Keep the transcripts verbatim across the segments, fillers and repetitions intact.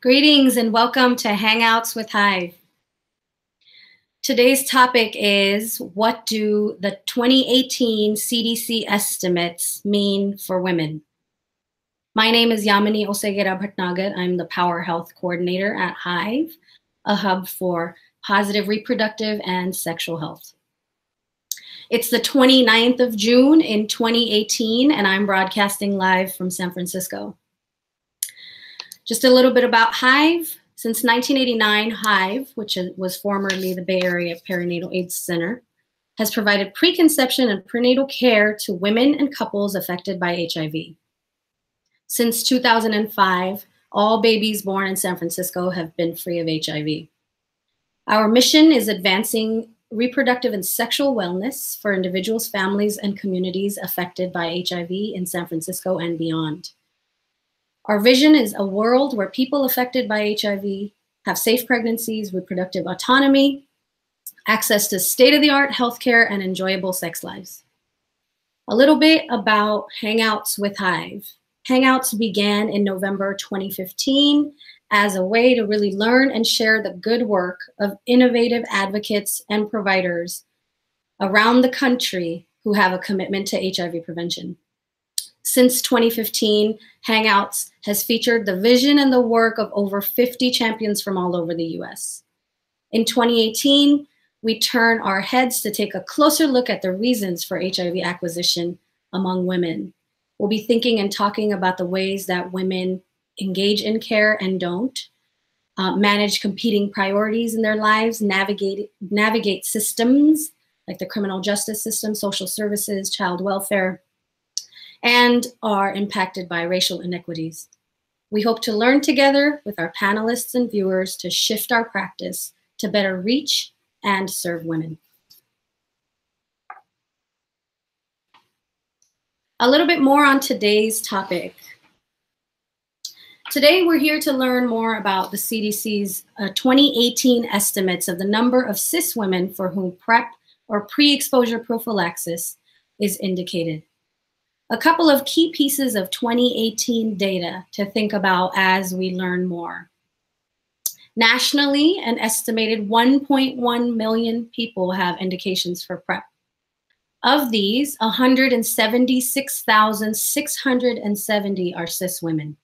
Greetings and welcome to Hangouts with HIVE. Today's topic is, what do the twenty eighteen C D C estimates mean for women? My name is Yamini Oseguera-Bhatnagar. I'm the Power Health Coordinator at HIVE, a hub for positive reproductive and sexual health. It's the twenty-ninth of June in twenty eighteen, and I'm broadcasting live from San Francisco. Just a little bit about HIVE. Since nineteen eighty-nine, HIVE, which was formerly the Bay Area Perinatal AIDS Center, has provided preconception and prenatal care to women and couples affected by H I V. Since two thousand five, all babies born in San Francisco have been free of H I V. Our mission is advancing reproductive and sexual wellness for individuals, families, and communities affected by H I V in San Francisco and beyond. Our vision is a world where people affected by H I V have safe pregnancies, reproductive autonomy, access to state-of-the-art healthcare, and enjoyable sex lives. A little bit about Hangouts with HIVE. Hangouts began in November twenty fifteen as a way to really learn and share the good work of innovative advocates and providers around the country who have a commitment to H I V prevention. Since twenty fifteen, Hangouts has featured the vision and the work of over fifty champions from all over the U S. In twenty eighteen, we turn our heads to take a closer look at the reasons for H I V acquisition among women. We'll be thinking and talking about the ways that women engage in care and don't, uh, manage competing priorities in their lives, navigate, navigate systems like the criminal justice system, social services, child welfare, and are impacted by racial inequities. We hope to learn together with our panelists and viewers to shift our practice to better reach and serve women. A little bit more on today's topic. Today, we're here to learn more about the C D C's uh, twenty eighteen estimates of the number of cis women for whom PrEP or pre-exposure prophylaxis is indicated. A couple of key pieces of twenty eighteen data to think about as we learn more. Nationally, an estimated one point one million people have indications for PrEP. Of these, one hundred seventy-six thousand six hundred seventy are cis women.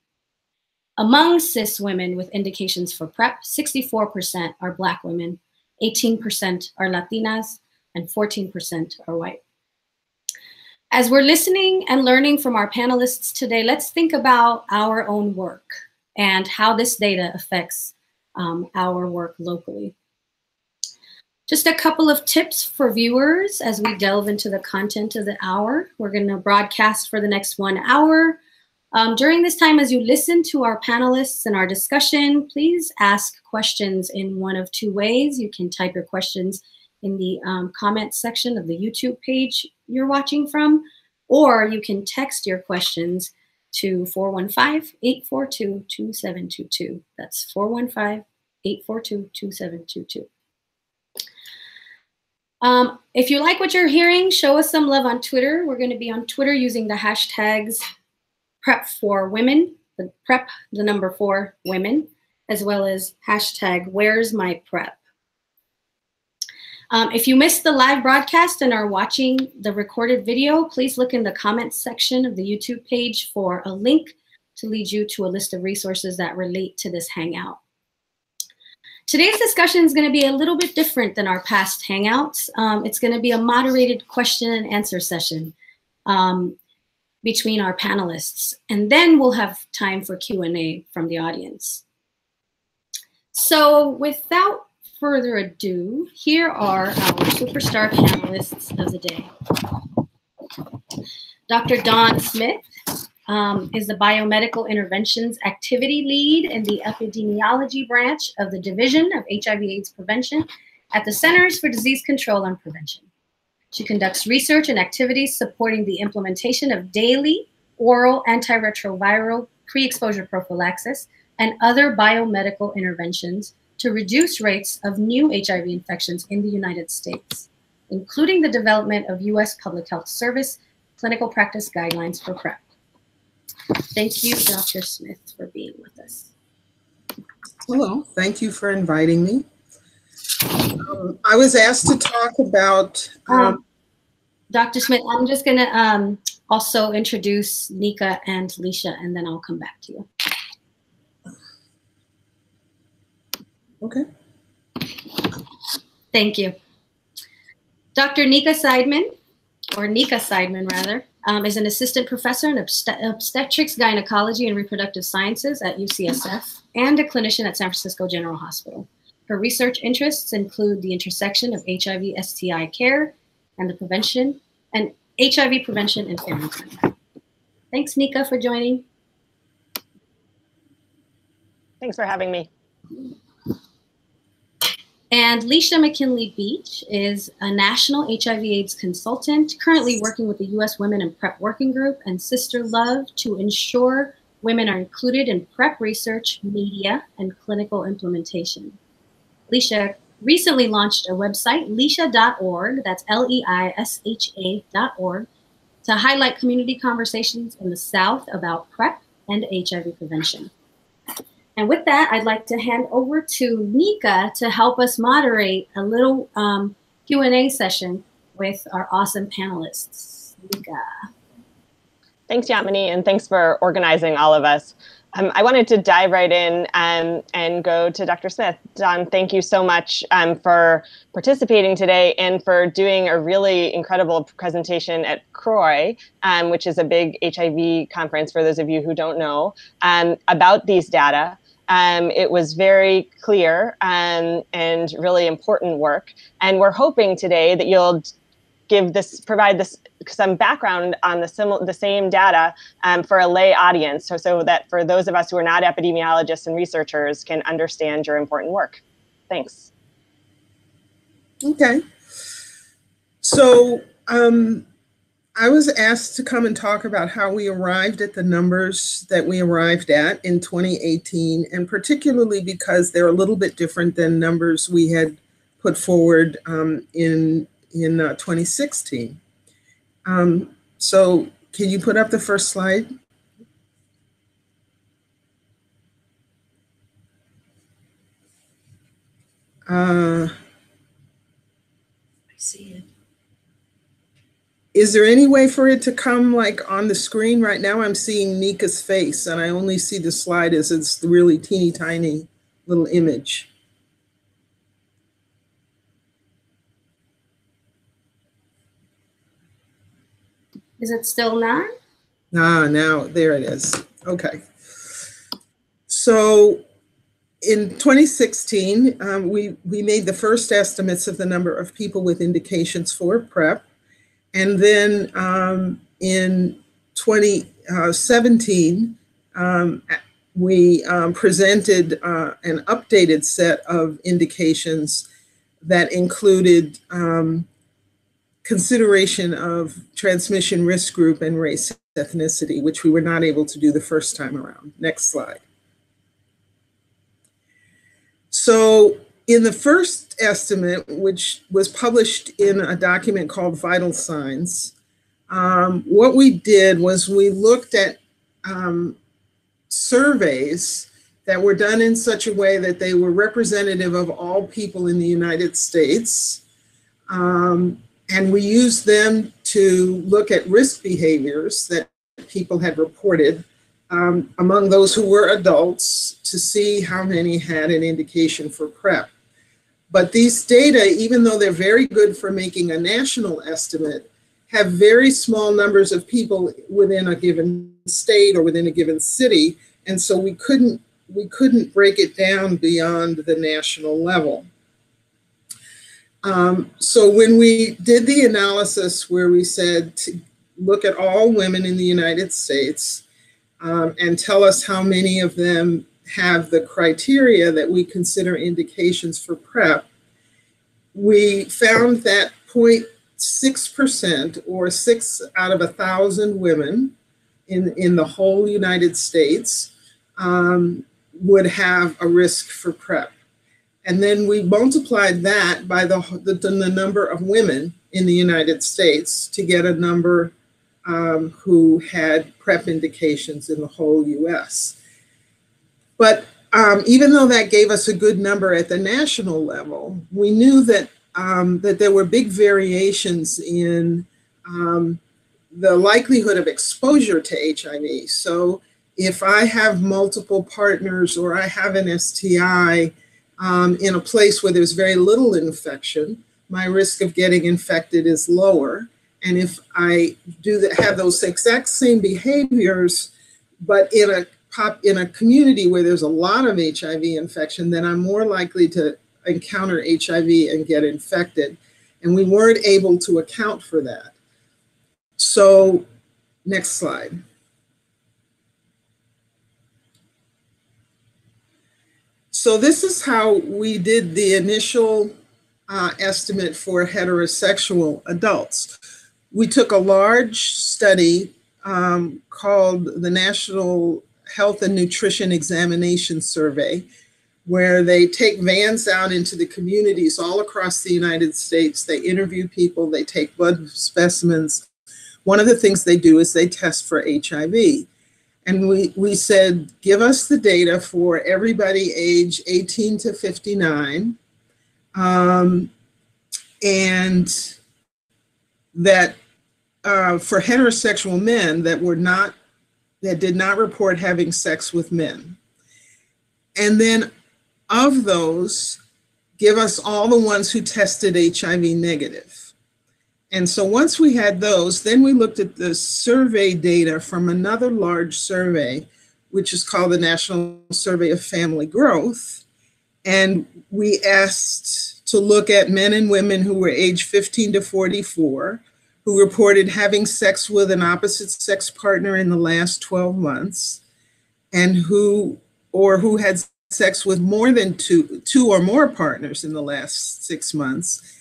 Among cis women with indications for PrEP, sixty-four percent are Black women, eighteen percent are Latinas, and fourteen percent are white. As we're listening and learning from our panelists today, let's think about our own work and how this data affects um, our work locally. Just a couple of tips for viewers as we delve into the content of the hour. We're going to broadcast for the next one hour. Um, during this time, as you listen to our panelists and our discussion, please ask questions in one of two ways. You can type your questions in the um, comment section of the YouTube page you're watching from, or you can text your questions to four one five, eight four two, two seven two two. That's four one five, eight four two, two seven two two. Um, if you like what you're hearing, show us some love on Twitter. We're going to be on Twitter using the hashtags PrEP four women, the PrEP, the number four women, as well as hashtag Where's My PrEP. Um, if you missed the live broadcast and are watching the recorded video, please look in the comments section of the YouTube page for a link to lead you to a list of resources that relate to this hangout. Today's discussion is going to be a little bit different than our past hangouts. Um, it's going to be a moderated question and answer session um, between our panelists, and then we'll have time for Q and A from the audience. So without further ado, here are our superstar panelists of the day. Doctor Dawn Smith um, is the Biomedical Interventions Activity Lead in the Epidemiology Branch of the Division of H I V AIDS Prevention at the Centers for Disease Control and Prevention. She conducts research and activities supporting the implementation of daily oral antiretroviral pre-exposure prophylaxis and other biomedical interventions to reduce rates of new H I V infections in the United States, including the development of U S Public Health Service clinical practice guidelines for PrEP. Thank you, Doctor Smith, for being with us. Hello, thank you for inviting me. Um, I was asked to talk about... Um, um, Doctor Smith, I'm just gonna um, also introduce Nika and Leisha, and then I'll come back to you. Okay. Thank you. Doctor Nika Seidman, or Nika Seidman rather, um, is an assistant professor in obstet obstetrics, gynecology, and reproductive sciences at U C S F, and a clinician at San Francisco General Hospital. Her research interests include the intersection of H I V S T I care and the prevention and H I V prevention and care. Thanks, Nika, for joining. Thanks for having me. And Leisha McKinley-Beach is a national H I V AIDS consultant currently working with the U S Women in PrEP Working Group and Sister Love to ensure women are included in PrEP research, media, and clinical implementation. Leisha recently launched a website, leisha dot org, that's L E I S H A dot org, to highlight community conversations in the South about PrEP and H I V prevention. And with that, I'd like to hand over to Nika to help us moderate a little um, Q and A session with our awesome panelists. Nika. Thanks, Yamini, and thanks for organizing all of us. Um, I wanted to dive right in um, and go to Doctor Smith. Dawn, thank you so much um, for participating today and for doing a really incredible presentation at C R O I, um, which is a big H I V conference, for those of you who don't know, um, about these data. Um, it was very clear um, and really important work. And we're hoping today that you'll give this, provide this some background on the, simil the same data um, for a lay audience, so, so that for those of us who are not epidemiologists and researchers can understand your important work. Thanks. Okay. So um, I was asked to come and talk about how we arrived at the numbers that we arrived at in twenty eighteen, and particularly because they're a little bit different than numbers we had put forward um, in, in uh, twenty sixteen. Um, so can you put up the first slide? Uh, I see it. Is there any way for it to come like on the screen? Right now I'm seeing Nika's face and I only see the slide as it's really teeny tiny little image. Is it still not? Ah, now there it is. Okay. So in twenty sixteen, um, we, we made the first estimates of the number of people with indications for PrEP. And then um, in twenty seventeen, um, we um, presented uh, an updated set of indications that included um, consideration of transmission risk group and race ethnicity, which we were not able to do the first time around. Next slide. So in the first estimate, which was published in a document called Vital Signs, um, what we did was we looked at um, surveys that were done in such a way that they were representative of all people in the United States. Um, And we used them to look at risk behaviors that people had reported um, among those who were adults to see how many had an indication for PrEP. But these data, even though they're very good for making a national estimate, have very small numbers of people within a given state or within a given city. And so we couldn't, we couldn't break it down beyond the national level. Um, so when we did the analysis where we said to look at all women in the United States um, and tell us how many of them have the criteria that we consider indications for PrEP, we found that zero point six percent or six out of a thousand women in, in the whole United States um, would have a risk for PrEP. And then we multiplied that by the, the, the number of women in the United States to get a number um, who had PrEP indications in the whole U S. But um, even though that gave us a good number at the national level, we knew that um, that there were big variations in um, the likelihood of exposure to H I V. So if I have multiple partners or I have an S T I um, in a place where there's very little infection, my risk of getting infected is lower. And if I do that, have those exact same behaviors, but in a pop in a community where there's a lot of H I V infection, then I'm more likely to encounter H I V and get infected. And we weren't able to account for that. So, next slide. So this is how we did the initial uh, estimate for heterosexual adults. We took a large study um, called the National Health and Nutrition Examination Survey, where they take vans out into the communities all across the United States. They interview people, they take blood specimens. One of the things they do is they test for H I V. And we, we said, give us the data for everybody age eighteen to fifty-nine, um, and that uh, for heterosexual men that were not, that did not report having sex with men. And then of those, give us all the ones who tested H I V negative. And so once we had those, then we looked at the survey data from another large survey, which is called the National Survey of Family Growth. And we asked to look at men and women who were age fifteen to forty-four, who reported having sex with an opposite sex partner in the last twelve months, and who, or who had sex with more than two, two or more partners in the last six months.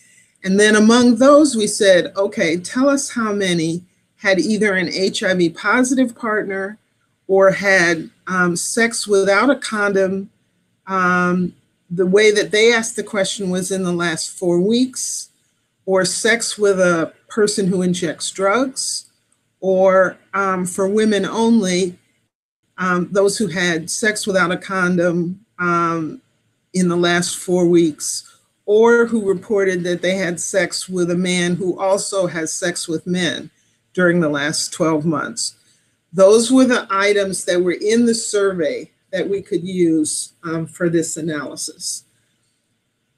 And then among those, we said, okay, tell us how many had either an H I V positive partner or had um, sex without a condom. Um, the way that they asked the question was in the last four weeks, or sex with a person who injects drugs, or um, for women only, um, those who had sex without a condom um, in the last four weeks. Or who reported that they had sex with a man who also has sex with men during the last twelve months. Those were the items that were in the survey that we could use um, for this analysis.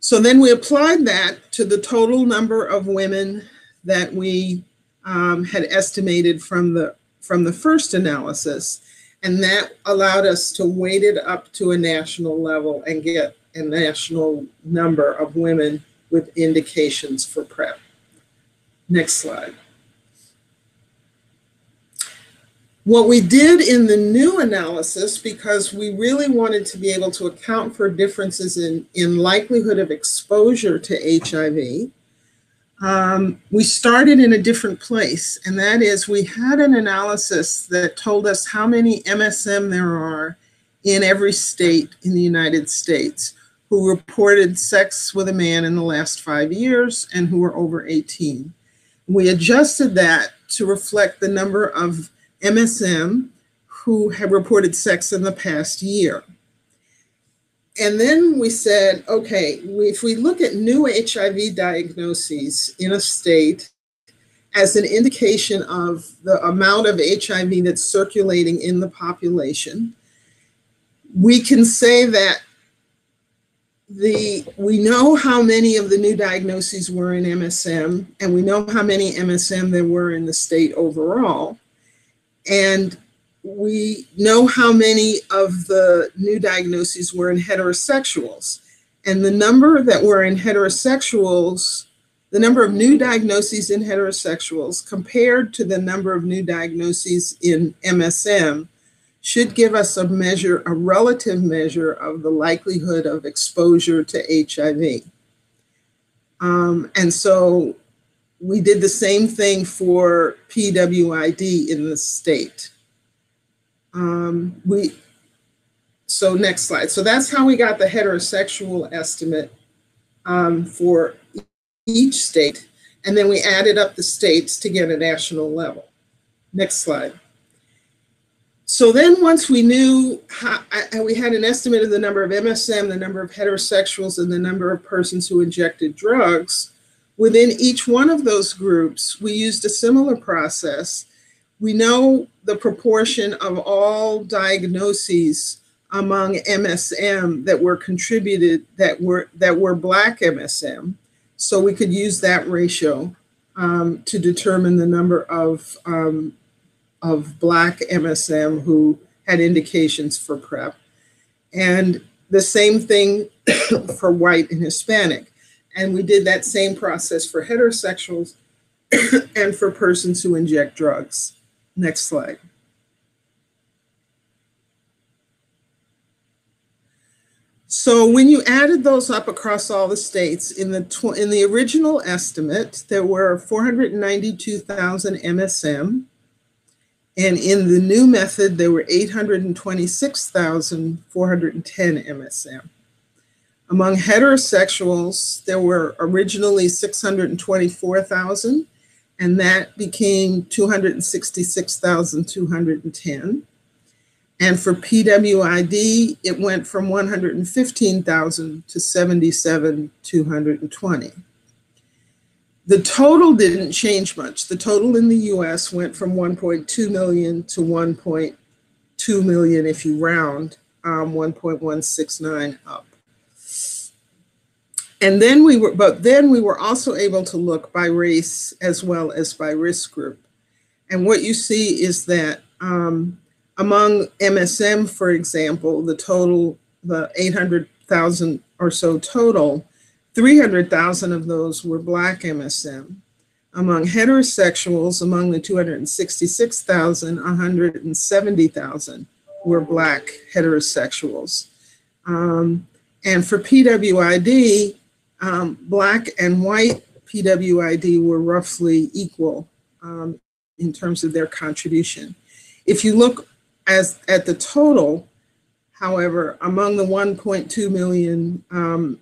So then we applied that to the total number of women that we um, had estimated from the, from the first analysis, and that allowed us to weight it up to a national level and get a national number of women with indications for PrEP. Next slide. What we did in the new analysis, because we really wanted to be able to account for differences in, in likelihood of exposure to H I V, um, we started in a different place, and that is we had an analysis that told us how many M S M there are in every state in the United States who reported sex with a man in the last five years and who were over eighteen. We adjusted that to reflect the number of M S M who had reported sex in the past year. And then we said, okay, if we look at new H I V diagnoses in a state as an indication of the amount of H I V that's circulating in the population, we can say that The, we know how many of the new diagnoses were in M S M, and we know how many M S M there were in the state overall. And we know how many of the new diagnoses were in heterosexuals. And the number that were in heterosexuals, the number of new diagnoses in heterosexuals compared to the number of new diagnoses in M S M should give us a measure, a relative measure of the likelihood of exposure to H I V. Um, and so we did the same thing for P W I D in the state. Um, we, so next slide. So that's how we got the heterosexual estimate um, for each state. And then we added up the states to get a national level. Next slide. So then once we knew, how, I, we had an estimate of the number of M S M, the number of heterosexuals, and the number of persons who injected drugs. Within each one of those groups, we used a similar process. We know the proportion of all diagnoses among M S M that were contributed that were, that were Black M S M. So we could use that ratio um, to determine the number of um, of Black M S M who had indications for PrEP. And the same thing for white and Hispanic. And we did that same process for heterosexuals and for persons who inject drugs. Next slide. So when you added those up across all the states, in the, tw in the original estimate, there were four hundred ninety-two thousand M S M. And in the new method, there were eight hundred twenty-six thousand four hundred ten M S M. Among heterosexuals, there were originally six hundred twenty-four thousand, and that became two hundred sixty-six thousand two hundred ten. And for P W I D, it went from one hundred fifteen thousand to seventy-seven thousand two hundred twenty. The total didn't change much. The total in the U S went from one point two million to one point two million if you round, um, one point one six nine up. And then we were, but then we were also able to look by race as well as by risk group. And what you see is that um, among M S M, for example, the total, the eight hundred thousand or so total, three hundred thousand of those were Black M S M. Among heterosexuals, among the two hundred sixty-six thousand, one hundred seventy thousand were Black heterosexuals. Um, and for P W I D, um, Black and white P W I D were roughly equal um, in terms of their contribution. If you look as, at the total, however, among the one point two million um,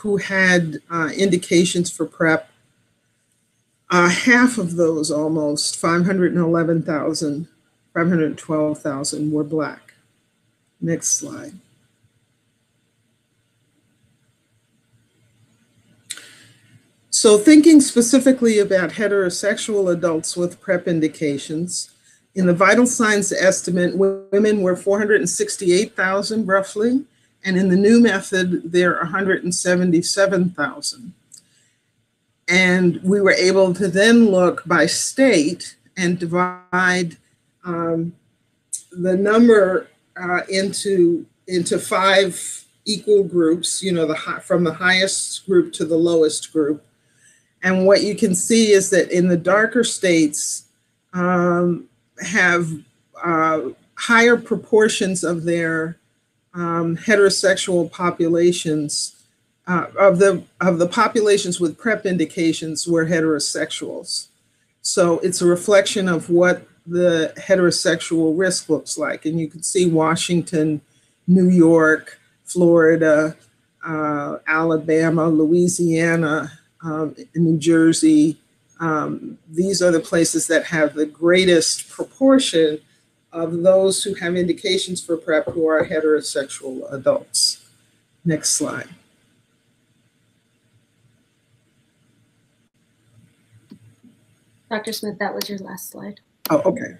who had uh, indications for PrEP, uh, half of those almost, five hundred eleven thousand, five hundred twelve thousand were Black. Next slide. So thinking specifically about heterosexual adults with PrEP indications, in the Vital Signs estimate, women were four hundred sixty-eight thousand roughly. And in the new method, there are one hundred seventy-seven thousand. And we were able to then look by state and divide um, the number uh, into, into five equal groups, you know, the high, from the highest group to the lowest group. And what you can see is that in the darker states um, have uh, higher proportions of their Um, heterosexual populations, uh, of the of the populations with PrEP indications were heterosexuals. So it's a reflection of what the heterosexual risk looks like. And you can see Washington, New York, Florida, uh, Alabama, Louisiana, um, New Jersey. Um, these are the places that have the greatest proportion of those who have indications for PrEP who are heterosexual adults. Next slide. Doctor Smith, that was your last slide. Oh, okay.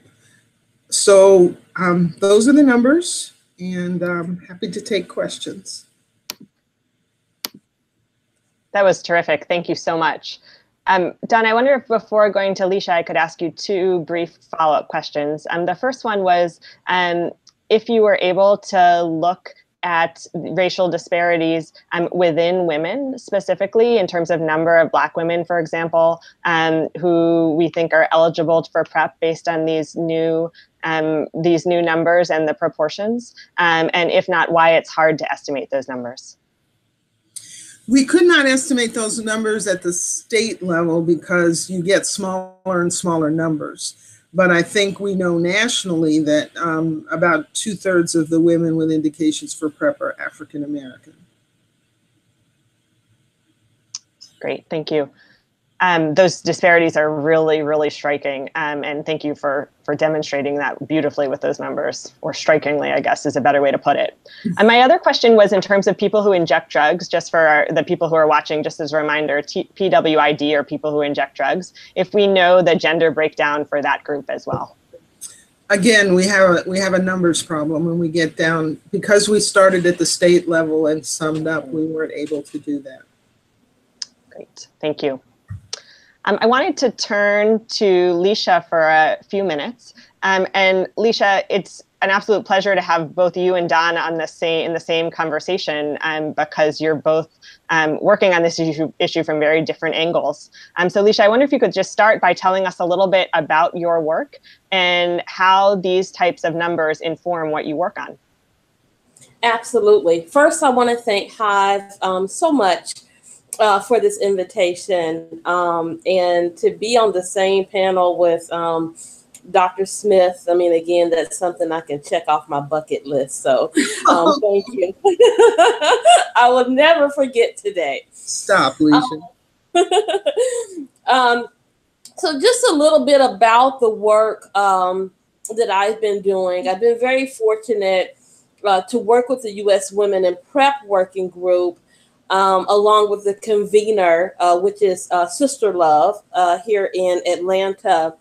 So um, those are the numbers, and I'm happy to take questions. That was terrific. Thank you so much. Um, Dawn, I wonder if before going to Leisha, I could ask you two brief follow-up questions. Um, the first one was um, if you were able to look at racial disparities um, within women specifically in terms of number of Black women, for example, um, who we think are eligible for PrEP based on these new um, these new numbers and the proportions, um, and if not, why it's hard to estimate those numbers. We could not estimate those numbers at the state level because you get smaller and smaller numbers. But I think we know nationally that um, about two thirds of the women with indications for PrEP are African American. Great, thank you. um, those disparities are really, really striking. Um, and thank you for, for demonstrating that beautifully with those numbers, or strikingly, I guess, is a better way to put it. And my other question was in terms of people who inject drugs, just for our, the people who are watching, just as a reminder, P W I D or people who inject drugs, if we know the gender breakdown for that group as well. Again, we have a, we have a numbers problem when we get down, because we started at the state level and summed up, we weren't able to do that. Great, thank you. Um, I wanted to turn to Leisha for a few minutes. Um, and Leisha, it's an absolute pleasure to have both you and Dawn on the same, in the same conversation, um, because you're both um, working on this issue, issue from very different angles. Um, so Leisha, I wonder if you could just start by telling us a little bit about your work and how these types of numbers inform what you work on. Absolutely. First, I want to thank Hive um, so much uh, for this invitation, um, and to be on the same panel with um, Doctor Smith. I mean, again, that's something I can check off my bucket list. So um, thank you. I will never forget today. Stop, Leisha. Um, um, so just a little bit about the work um, that I've been doing. I've been very fortunate uh, to work with the U S Women in PrEP Working Group, um, along with the convener, uh, which is uh, Sister Love, uh, here in Atlanta.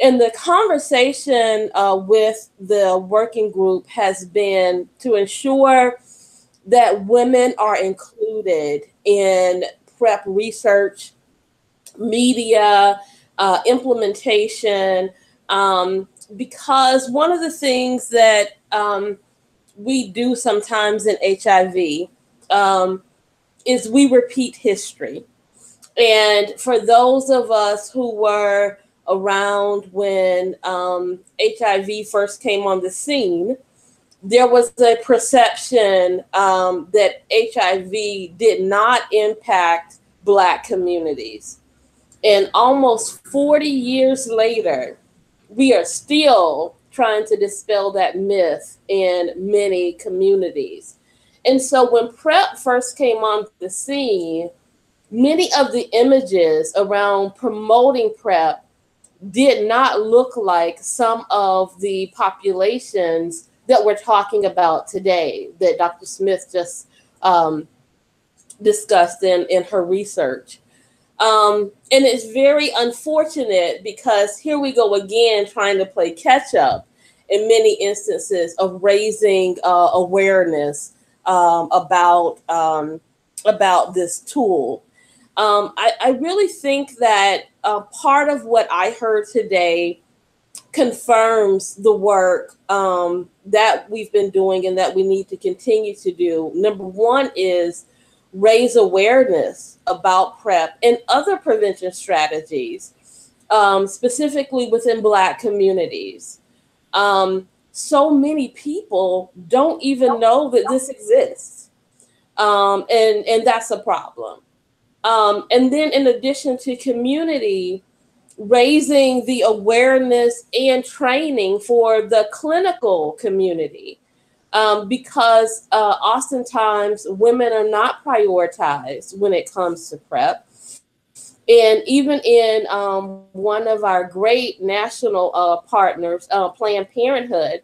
And the conversation uh, with the working group has been to ensure that women are included in PrEP research, media, uh, implementation, um, because one of the things that um, we do sometimes in H I V um, is we repeat history. And for those of us who were around when um, H I V first came on the scene, there was a perception um, that H I V did not impact Black communities. And almost forty years later, we are still trying to dispel that myth in many communities. And so when PrEP first came on the scene, many of the images around promoting PrEP did not look like some of the populations that we're talking about today that Doctor Smith just um, discussed in, in her research. Um, and it's very unfortunate because here we go again, trying to play catch up in many instances of raising uh, awareness um, about, um, about this tool. Um, I, I really think that uh, part of what I heard today confirms the work um, that we've been doing and that we need to continue to do. Number one is raise awareness about PrEP and other prevention strategies, um, specifically within Black communities. Um, so many people don't even know that this exists, um, and, and that's a problem. Um, and then in addition to community, raising the awareness and training for the clinical community, um, because uh, oftentimes women are not prioritized when it comes to PrEP. And even in um, one of our great national uh, partners, uh, Planned Parenthood,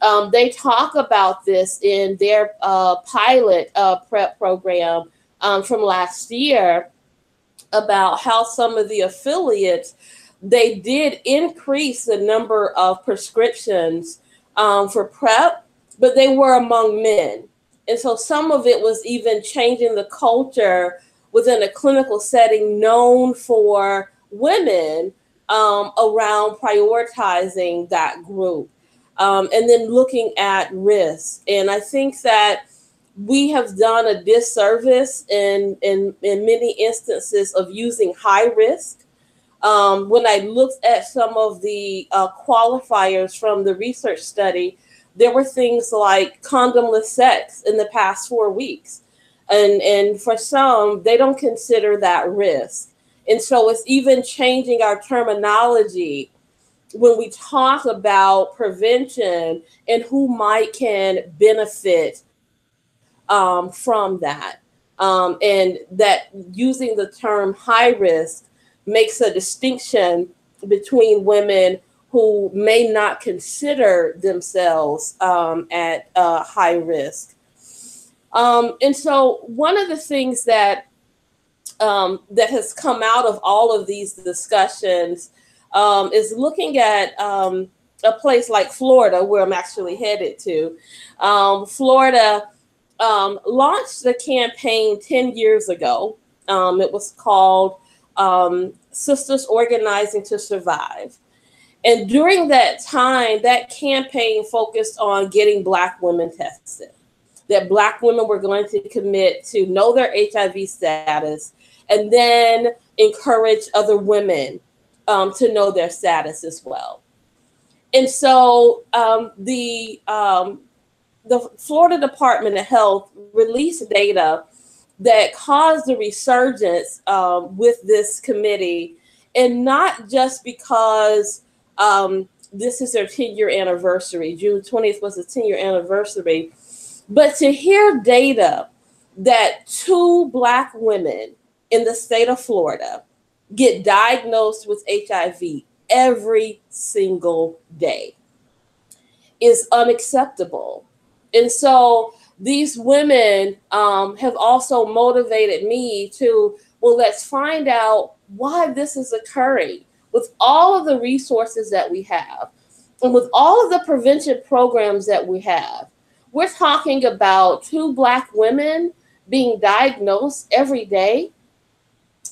um, they talk about this in their uh, pilot uh, PrEP program Um, from last year, about how some of the affiliates, they did increase the number of prescriptions um, for PrEP, but they were among men. And so some of it was even changing the culture within a clinical setting known for women um, around prioritizing that group, um, and then looking at risk. And I think that we have done a disservice in, in, in many instances of using high risk. Um, when I looked at some of the uh, qualifiers from the research study, there were things like condomless sex in the past four weeks. And, and for some, they don't consider that risk. And so it's even changing our terminology when we talk about prevention and who might can benefit Um, from that, um, and that using the term high risk makes a distinction between women who may not consider themselves um, at uh, high risk. Um, and so one of the things that um, that has come out of all of these discussions um, is looking at um, a place like Florida, where I'm actually headed to. Um, Florida um, launched the campaign ten years ago. Um, it was called um, Sisters Organizing to Survive. And during that time, that campaign focused on getting Black women tested, that Black women were going to commit to know their H I V status and then encourage other women um, to know their status as well. And so um, the, um, the Florida Department of Health released data that caused the resurgence uh, with this committee, and not just because um, this is their ten-year anniversary. June twentieth was the ten-year anniversary, but to hear data that two Black women in the state of Florida get diagnosed with H I V every single day is unacceptable. And so these women um, have also motivated me to, well, let's find out why this is occurring with all of the resources that we have and with all of the prevention programs that we have. We're talking about two Black women being diagnosed every day.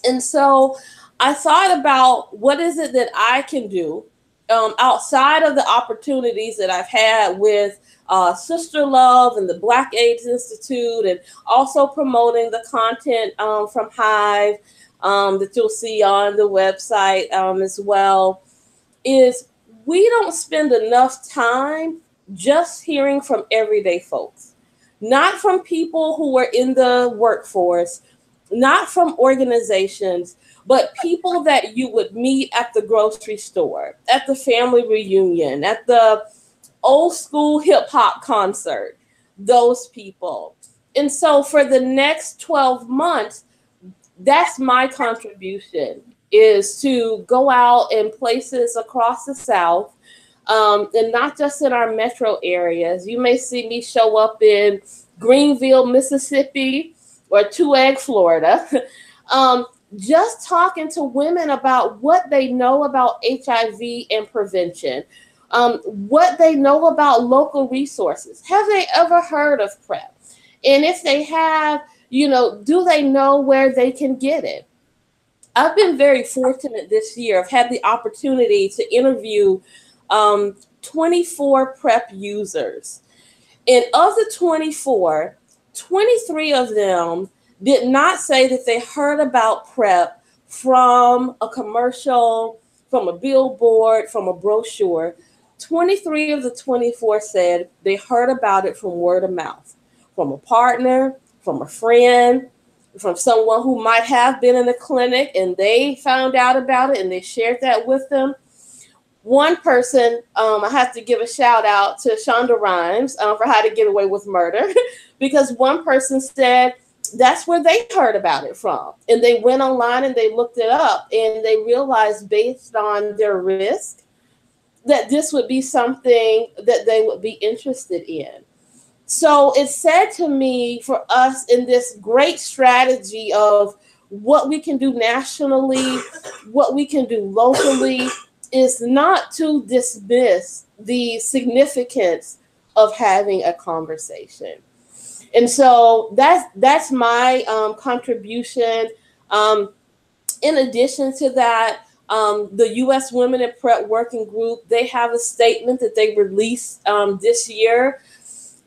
And so I thought about, what is it that I can do um, outside of the opportunities that I've had with uh, Sister Love and the Black AIDS Institute, and also promoting the content um, from Hive um, that you'll see on the website um, as well, is we don't spend enough time just hearing from everyday folks, not from people who are in the workforce, not from organizations, but people that you would meet at the grocery store, at the family reunion, at the old school hip hop concert, those people. And so for the next twelve months, that's my contribution, is to go out in places across the South, Um, and not just in our metro areas. You may see me show up in Greenville, Mississippi, or Tueg, Florida, um, just talking to women about what they know about H I V and prevention, um, what they know about local resources. Have they ever heard of PrEP? And if they have, you know, do they know where they can get it? I've been very fortunate this year. I've had the opportunity to interview Um, twenty-four PrEP users. And of the twenty-four, twenty-three of them did not say that they heard about PrEP from a commercial, from a billboard, from a brochure. twenty-three of the twenty-four said they heard about it from word of mouth, from a partner, from a friend, from someone who might have been in a clinic and they found out about it and they shared that with them. One person, um, I have to give a shout out to Shonda Rhimes um, for How to Get Away with Murder, because one person said that's where they heard about it from. And they went online and they looked it up and they realized, based on their risk, that this would be something that they would be interested in. So it said to me, for us in this great strategy of what we can do nationally, what we can do locally, is not to dismiss the significance of having a conversation. And so that's that's my um, contribution. Um, in addition to that, um, the U S Women in PrEP Working Group, they have a statement that they released um, this year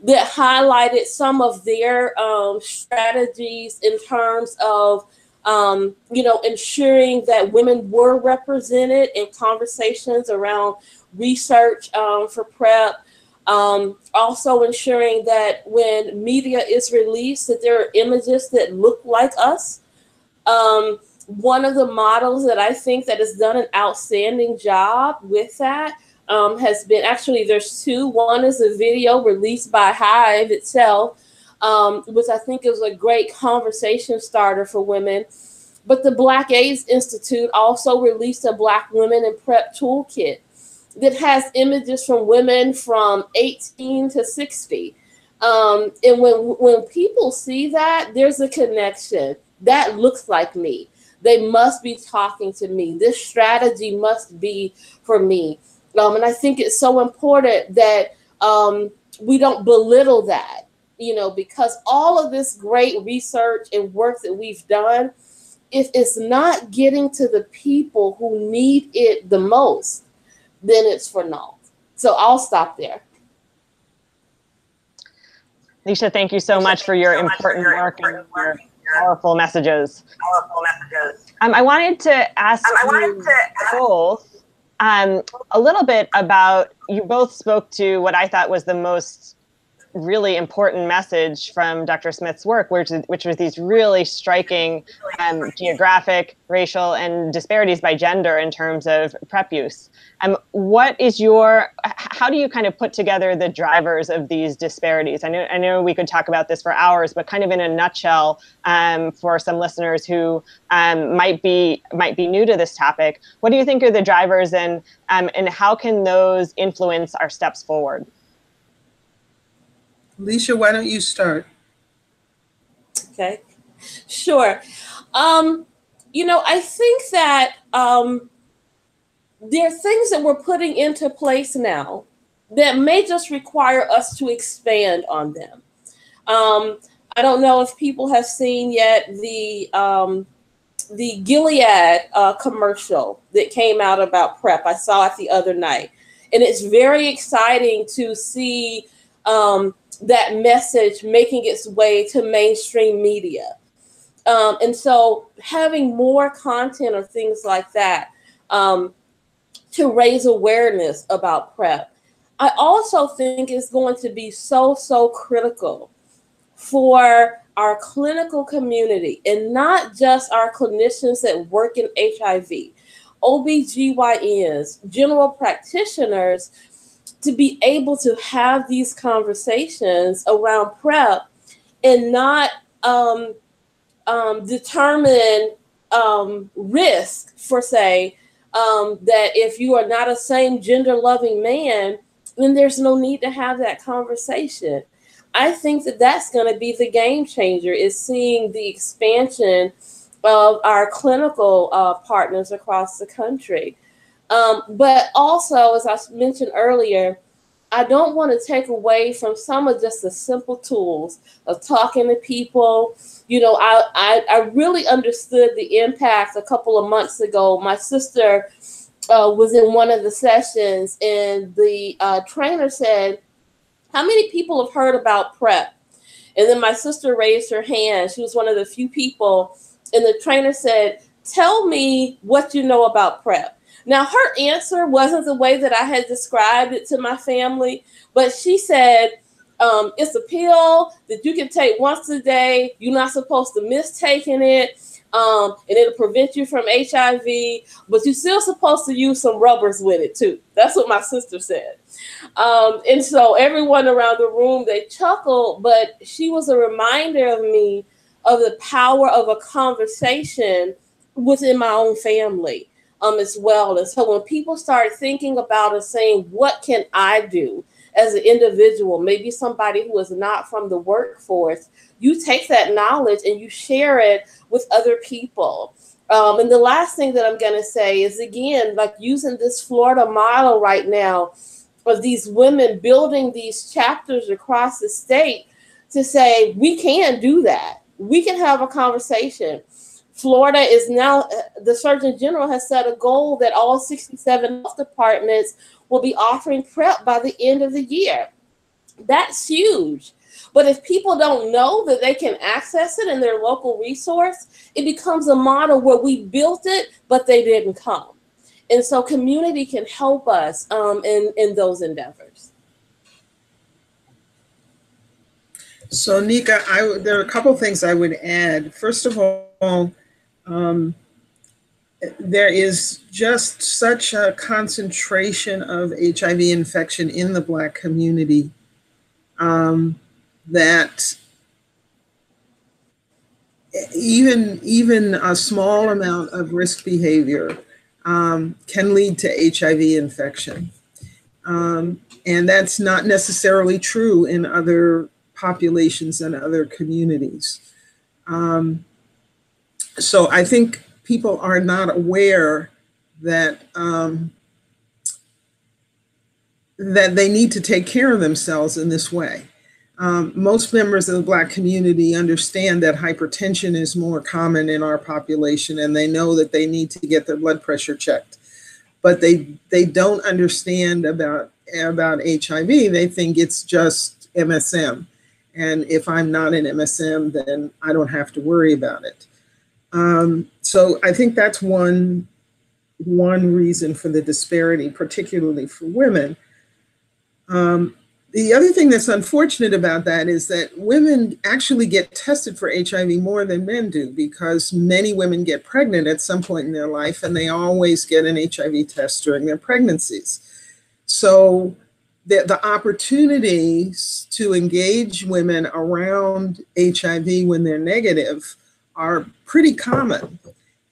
that highlighted some of their um, strategies in terms of Um, you know, ensuring that women were represented in conversations around research um, for PrEP. Um, also ensuring that when media is released, that there are images that look like us. Um, one of the models that I think that has done an outstanding job with that um, has been, actually there's two. One is a video released by Hive itself, Um, which I think is a great conversation starter for women. But the Black AIDS Institute also released a Black Women in PrEP toolkit that has images from women from eighteen to sixty. Um, and when, when people see that, there's a connection. That looks like me. They must be talking to me. This strategy must be for me. Um, and I think it's so important that um, we don't belittle that, you know, because all of this great research and work that we've done, if it's not getting to the people who need it the most, then it's for naught. So I'll stop there. Leisha, thank you so Leisha, much for your so important for your work and your powerful messages. Powerful messages. Um, I wanted to ask um, I wanted to ask both um, a little bit about, you both spoke to what I thought was the most really important message from Doctor Smith's work, which, which was these really striking um, geographic, racial, and disparities by gender in terms of PrEP use. Um, what is your, how do you kind of put together the drivers of these disparities? I know, I know we could talk about this for hours, but kind of in a nutshell, um, for some listeners who um, might be might be new to this topic, what do you think are the drivers, and um, and how can those influence our steps forward? Leisha, why don't you start? Okay, sure. Um, you know, I think that um, there are things that we're putting into place now that may just require us to expand on them. Um, I don't know if people have seen yet the, um, the Gilead uh, commercial that came out about PrEP. I saw it the other night. And it's very exciting to see um, that message making its way to mainstream media. Um, and so having more content or things like that um, to raise awareness about PrEP. I also think it's going to be so, so critical for our clinical community, and not just our clinicians that work in H I V, O B G Y Ns, general practitioners, to be able to have these conversations around PrEP and not um, um, determine um, risk for, say, um, that if you are not a same gender loving man, then there's no need to have that conversation. I think that that's going to be the game changer, is seeing the expansion of our clinical uh, partners across the country. Um, but also, as I mentioned earlier, I don't want to take away from some of just the simple tools of talking to people. You know, I, I, I really understood the impact a couple of months ago. My sister uh, was in one of the sessions, and the uh, trainer said, "How many people have heard about PrEP?" And then my sister raised her hand. She was one of the few people. And the trainer said, "Tell me what you know about PrEP." Now, her answer wasn't the way that I had described it to my family, but she said, um, it's a pill that you can take once a day. You're not supposed to miss taking it, um, and it'll prevent you from H I V, but you're still supposed to use some rubbers with it, too. That's what my sister said. Um, and so everyone around the room, they chuckled, but she was a reminder of me of the power of a conversation within my own family. Um, as well. And so when people start thinking about and saying, what can I do as an individual, maybe somebody who is not from the workforce, you take that knowledge and you share it with other people. Um, and the last thing that I'm going to say is, again, like using this Florida model right now of these women building these chapters across the state to say, we can do that. We can have a conversation. Florida is now, the Surgeon General has set a goal that all sixty-seven health departments will be offering PrEP by the end of the year. That's huge. But if people don't know that they can access it in their local resource, it becomes a model where we built it, but they didn't come. And so community can help us um, in, in those endeavors. So Nika, I, there are a couple things I would add. First of all, Um, there is just such a concentration of H I V infection in the Black community um, that even even a small amount of risk behavior um, can lead to H I V infection. Um, and that's not necessarily true in other populations and other communities. Um, so I think people are not aware that um, that they need to take care of themselves in this way. Um, most members of the Black community understand that hypertension is more common in our population, and they know that they need to get their blood pressure checked. But they, they don't understand about, about H I V. They think it's just M S M. And if I'm not an M S M, then I don't have to worry about it. Um, so I think that's one, one reason for the disparity, particularly for women. Um, The other thing that's unfortunate about that is that women actually get tested for H I V more than men do, because many women get pregnant at some point in their life and they always get an H I V test during their pregnancies. So the, the opportunities to engage women around H I V when they're negative are pretty common,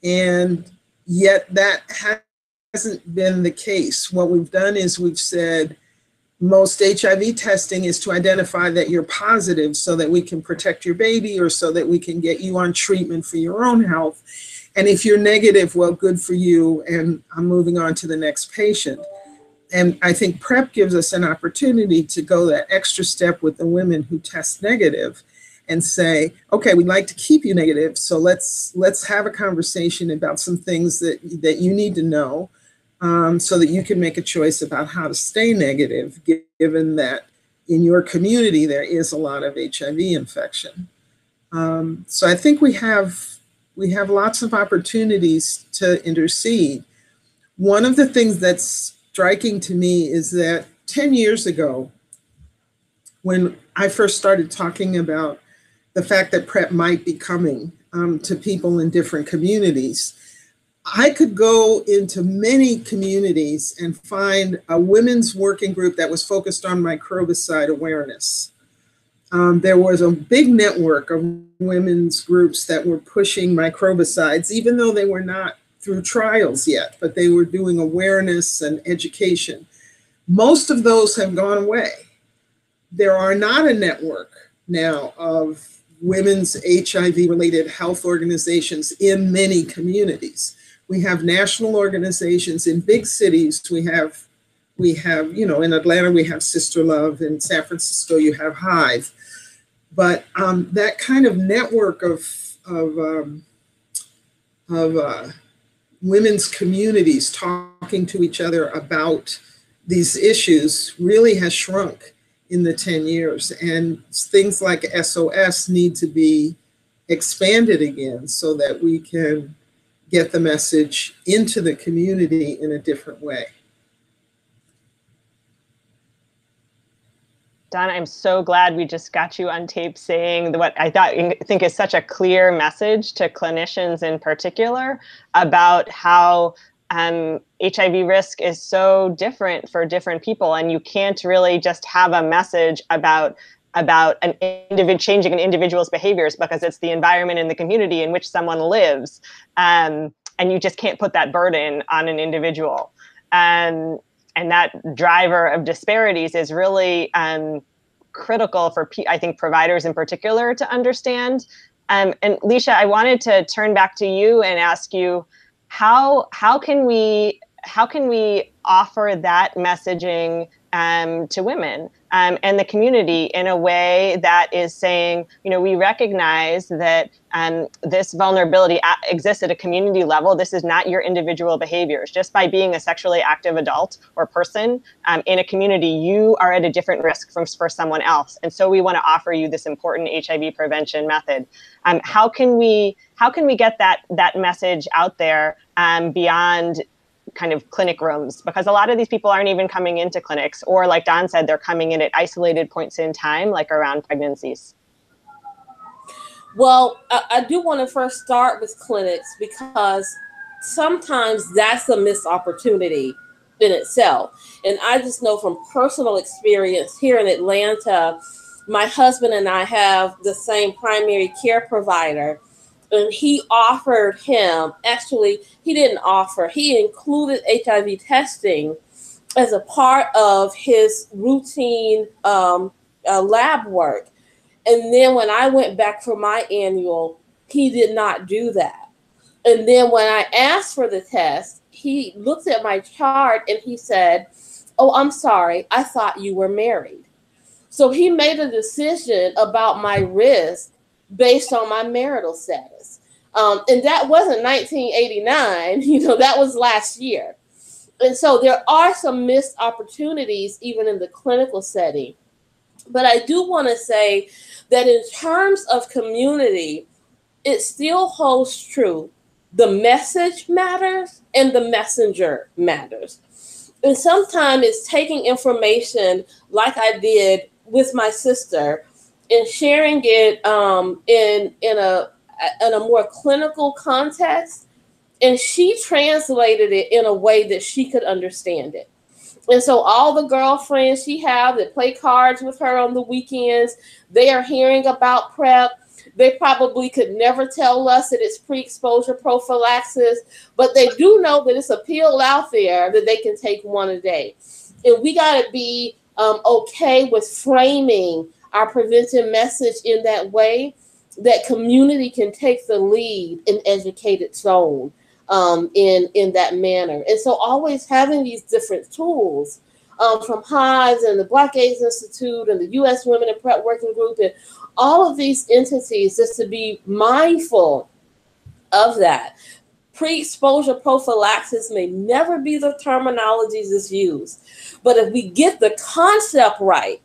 and yet that hasn't been the case. What we've done is we've said, most H I V testing is to identify that you're positive so that we can protect your baby or so that we can get you on treatment for your own health. And if you're negative, well, good for you, and I'm moving on to the next patient. And I think PrEP gives us an opportunity to go that extra step with the women who test negative and say, okay, we'd like to keep you negative, so let's let's have a conversation about some things that, that you need to know. Um, so that you can make a choice about how to stay negative, given that in your community there is a lot of H I V infection. Um, so I think we have, we have lots of opportunities to intercede. One of the things that's striking to me is that ten years ago, when I first started talking about the fact that PrEP might be coming um, to people in different communities, I could go into many communities and find a women's working group that was focused on microbicide awareness. Um, there was a big network of women's groups that were pushing microbicides, even though they were not through trials yet, but they were doing awareness and education. Most of those have gone away. There are not a network now of women's H I V-related health organizations in many communities. We have national organizations in big cities. We have, we have, you know, in Atlanta, we have Sister Love. In San Francisco, you have Hive. But um, that kind of network of, of, um, of uh, women's communities talking to each other about these issues really has shrunk in the ten years. And things like S O S need to be expanded again so that we can get the message into the community in a different way. Donna, I'm so glad we just got you on tape saying what I thought think is such a clear message to clinicians in particular about how Um, H I V risk is so different for different people, and you can't really just have a message about about an individual changing an individual's behaviors, because it's the environment and the community in which someone lives, um, and you just can't put that burden on an individual. Um, and that driver of disparities is really um, critical for P I think providers in particular to understand. Um, and Leisha, I wanted to turn back to you and ask you, How, how can we, how can we offer that messaging um, to women um, and the community in a way that is saying, you know, we recognize that um, this vulnerability exists at a community level. This is not your individual behaviors. Just by being a sexually active adult or person um, in a community, you are at a different risk from, for someone else. And so we want to offer you this important H I V prevention method. Um, how can we, how can we get that, that message out there um, beyond kind of clinic rooms? Because a lot of these people aren't even coming into clinics, or like Don said, they're coming in at isolated points in time, like around pregnancies. Well, I, I do want to first start with clinics, because sometimes that's a missed opportunity in itself. And I just know from personal experience here in Atlanta, my husband and I have the same primary care provider and he offered him, actually, he didn't offer, he included H I V testing as a part of his routine um, uh, lab work. And then when I went back for my annual, he did not do that. And then when I asked for the test, he looked at my chart and he said, "Oh, I'm sorry, I thought you were married." So he made a decision about my risk based on my marital status. Um, and that wasn't nineteen eighty-nine, you know, that was last year. And so there are some missed opportunities even in the clinical setting. But I do want to say that in terms of community, it still holds true. The message matters and the messenger matters. And sometimes it's taking information like I did with my sister and sharing it um, in, in, a, in a more clinical context. And she translated it in a way that she could understand it. And so all the girlfriends she have that play cards with her on the weekends, they are hearing about PrEP. They probably could never tell us that it's pre-exposure prophylaxis, but they do know that it's a pill out there that they can take one a day. And we got to be um, okay with framing our prevention message in that way that community can take the lead and educate its own. Um, in, in that manner. And so always having these different tools um, from Hive and the Black AIDS Institute and the U S Women in PrEP Working Group and all of these entities, just to be mindful of that. Pre-exposure prophylaxis may never be the terminology that's used, but if we get the concept right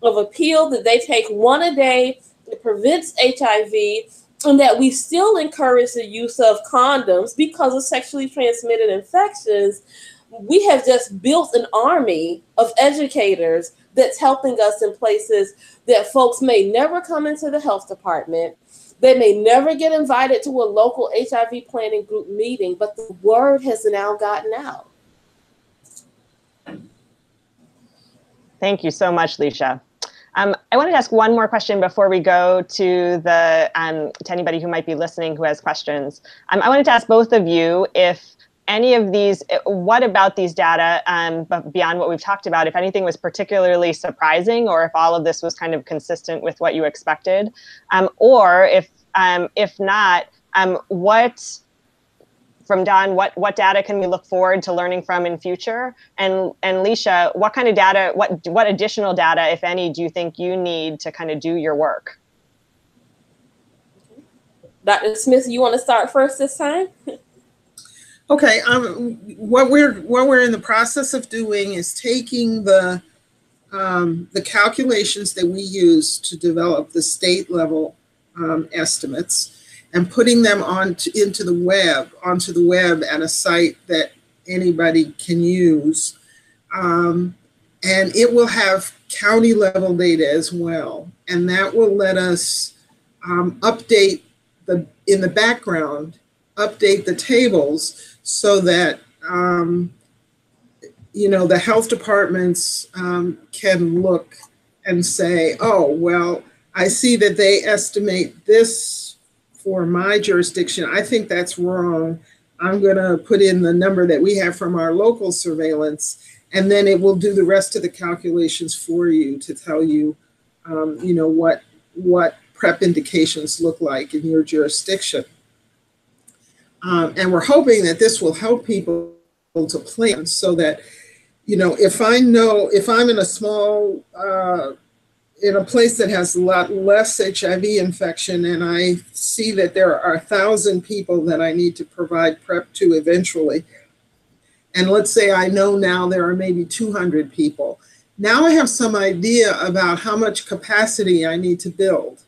of a pill that they take one a day, it prevents H I V, and that we still encourage the use of condoms because of sexually transmitted infections, we have just built an army of educators that's helping us in places that folks may never come into the health department. They may never get invited to a local H I V planning group meeting, but the word has now gotten out. Thank you so much, Leisha. Um, I wanted to ask one more question before we go to the um, to anybody who might be listening who has questions. Um, I wanted to ask both of you if any of these, what about these data, um, beyond what we've talked about, if anything was particularly surprising, or if all of this was kind of consistent with what you expected, um, or if um, if not, um, what. From Dawn, what, what data can we look forward to learning from in future? And, and Leisha, what kind of data, what, what additional data, if any, do you think you need to kind of do your work? Doctor Smith, you want to start first this time? Okay, um, what we're, what we're in the process of doing is taking the, um, the calculations that we use to develop the state level um, estimates, and putting them on to, into the web, onto the web at a site that anybody can use. Um, and it will have county level data as well. And that will let us um, update the, in the background, update the tables so that, um, you know, the health departments um, can look and say, oh, well, I see that they estimate this for my jurisdiction, I think that's wrong. I'm gonna put in the number that we have from our local surveillance, and then it will do the rest of the calculations for you to tell you, um, you know, what, what PrEP indications look like in your jurisdiction. Um, and we're hoping that this will help people to plan so that, you know, if I know, if I'm in a small, uh, in a place that has a lot less H I V infection, and I see that there are a thousand people that I need to provide PrEP to eventually. And let's say I know now there are maybe two hundred people. Now I have some idea about how much capacity I need to build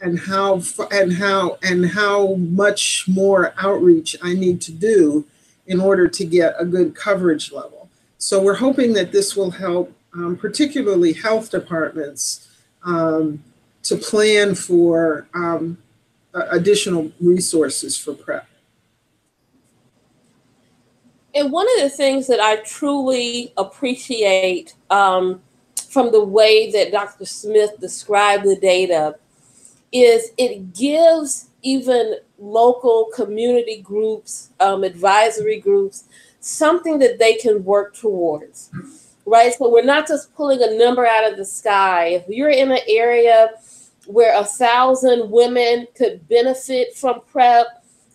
and how, and how, and how much more outreach I need to do in order to get a good coverage level. So we're hoping that this will help um, particularly health departments Um, to plan for um, additional resources for PrEP. And one of the things that I truly appreciate um, from the way that Doctor Smith described the data is it gives even local community groups, um, advisory groups, something that they can work towards, right? So we're not just pulling a number out of the sky. If you're in an area where a thousand women could benefit from PrEP,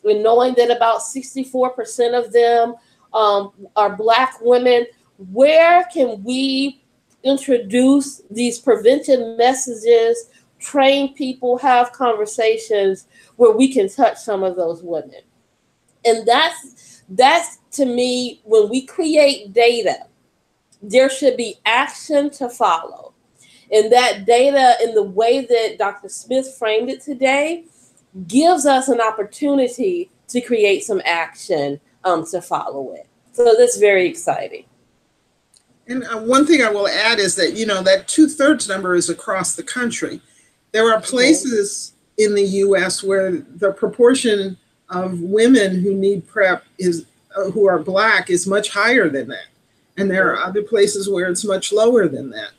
and knowing that about sixty-four percent of them um, are Black women, where can we introduce these prevention messages, train people, have conversations where we can touch some of those women? And that's, that's to me, when we create data, there should be action to follow. And that data, in the way that Doctor Smith framed it today, gives us an opportunity to create some action um, to follow it. So that's very exciting. And uh, one thing I will add is that, you know, that two-thirds number is across the country. There are places okay. in the U S where the proportion of women who need PrEP is, uh, who are Black, is much higher than that. And there are other places where it's much lower than that.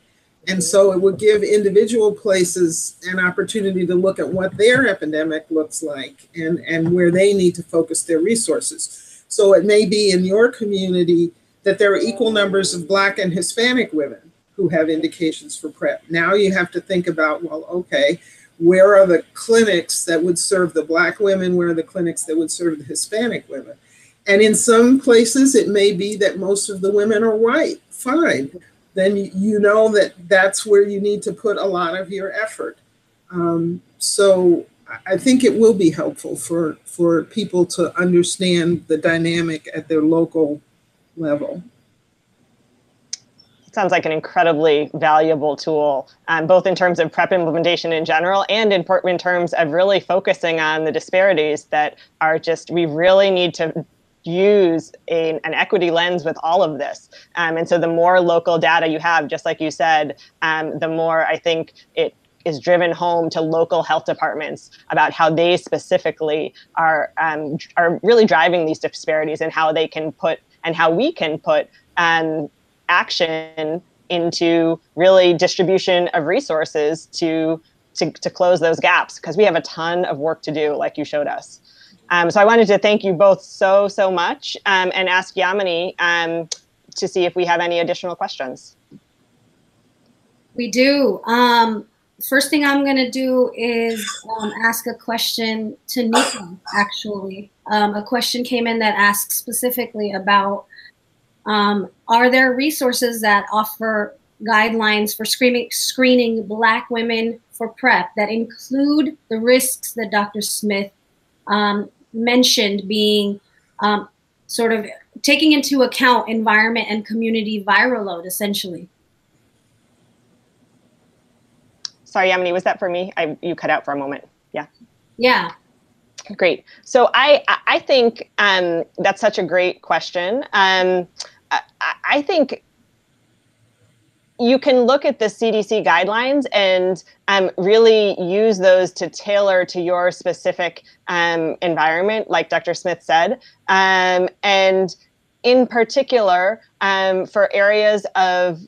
And so it would give individual places an opportunity to look at what their epidemic looks like and, and where they need to focus their resources. So it may be in your community that there are equal numbers of Black and Hispanic women who have indications for PrEP. Now you have to think about, well, okay, where are the clinics that would serve the Black women? Where are the clinics that would serve the Hispanic women? And in some places, it may be that most of the women are white. Fine. Then you know that that's where you need to put a lot of your effort. Um, so I think it will be helpful for, for people to understand the dynamic at their local level. Sounds like an incredibly valuable tool, um, both in terms of PrEP implementation in general and in, in terms of really focusing on the disparities that are just, we really need to use a, an equity lens with all of this. Um, and so the more local data you have, just like you said, um, the more I think it is driven home to local health departments about how they specifically are, um, are really driving these disparities and how they can put, and how we can put um, action into really distribution of resources to, to, to close those gaps, because we have a ton of work to do, like you showed us. Um, so I wanted to thank you both so, so much um, and ask Yamini um, to see if we have any additional questions. We do. Um, first thing I'm going to do is um, ask a question to Nika, actually. Um, a question came in that asks specifically about, um, are there resources that offer guidelines for screening, screening Black women for PrEP that include the risks that Doctor Smith Um, mentioned, being um, sort of taking into account environment and community viral load, essentially. Sorry, Yamini, was that for me? I, you cut out for a moment. Yeah. Yeah. Great. So I, I think um, that's such a great question. Um, I, I think you can look at the C D C guidelines and um, really use those to tailor to your specific um, environment, like Doctor Smith said. Um, and in particular, um, for areas of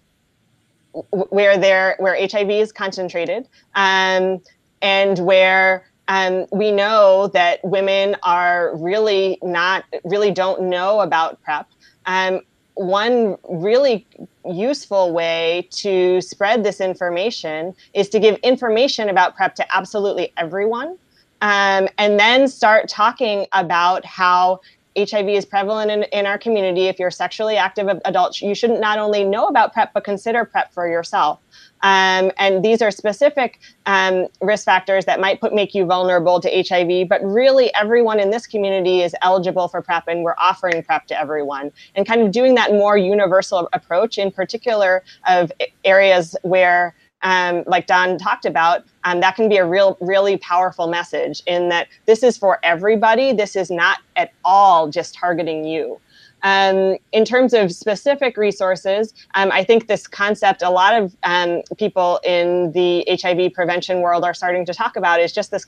where there where H I V is concentrated um, and where um, we know that women are really not really don't know about PrEP. Um, One really useful way to spread this information is to give information about PrEP to absolutely everyone, um, and then start talking about how H I V is prevalent in, in our community. If you're sexually active adults, you shouldn't not only know about PrEP, but consider PrEP for yourself. Um, and these are specific um, risk factors that might put, make you vulnerable to H I V, but really everyone in this community is eligible for PrEP, and we're offering PrEP to everyone. And kind of doing that more universal approach, in particular of areas where, um, like Don talked about, um, that can be a real, really powerful message in that this is for everybody. This is not at all just targeting you. Um, in terms of specific resources, um, I think this concept a lot of um, people in the H I V prevention world are starting to talk about is just this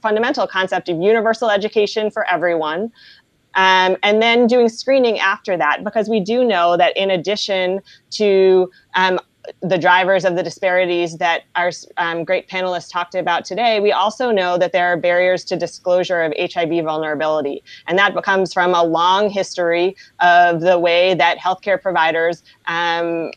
fundamental concept of universal education for everyone, um, and then doing screening after that, because we do know that in addition to um, the drivers of the disparities that our um, great panelists talked about today, we also know that there are barriers to disclosure of H I V vulnerability. And that comes from a long history of the way that healthcare providers um,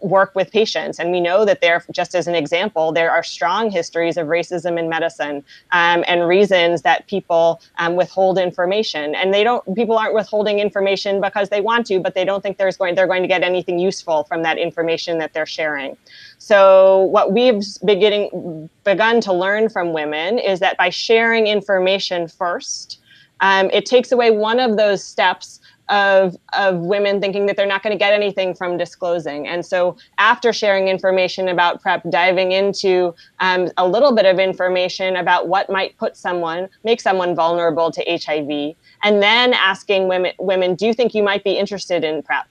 work with patients. And we know that there, just as an example, there are strong histories of racism in medicine um, and reasons that people um, withhold information. And they don't, people aren't withholding information because they want to, but they don't think there's going, they're going to get anything useful from that information that they're sharing. So what we've beginning, begun to learn from women is that by sharing information first, um, it takes away one of those steps Of, of women thinking that they're not going to get anything from disclosing. And so after sharing information about PrEP, diving into um, a little bit of information about what might put someone, make someone vulnerable to H I V, and then asking women, women, do you think you might be interested in PrEP?